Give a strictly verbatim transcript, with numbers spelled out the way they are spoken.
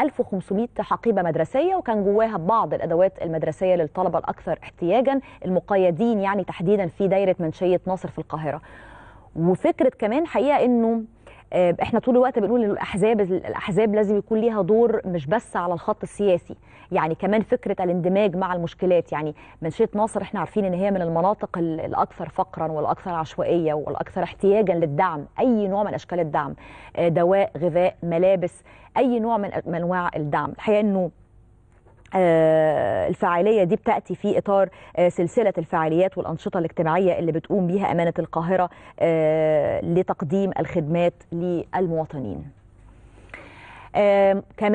ألف وخمسمائة حقيبة مدرسية، وكان جواها بعض الأدوات المدرسية للطلبة الأكثر احتياجا المقيدين يعني تحديدا في دايرة منشية ناصر في القاهرة. وفكرة كمان حقيقة إنه احنا طول الوقت بنقول ان الاحزاب الاحزاب لازم يكون ليها دور مش بس على الخط السياسي، يعني كمان فكره الاندماج مع المشكلات. يعني منشاه ناصر احنا عارفين ان هي من المناطق الاكثر فقرا والاكثر عشوائيه والاكثر احتياجا للدعم، اي نوع من اشكال الدعم، دواء، غذاء، ملابس، اي نوع من انواع الدعم. الحقيقه انه الفعالية دي بتأتي في إطار سلسلة الفعاليات والأنشطة الاجتماعية اللي بتقوم بيها أمانة القاهرة لتقديم الخدمات للمواطنين. كمان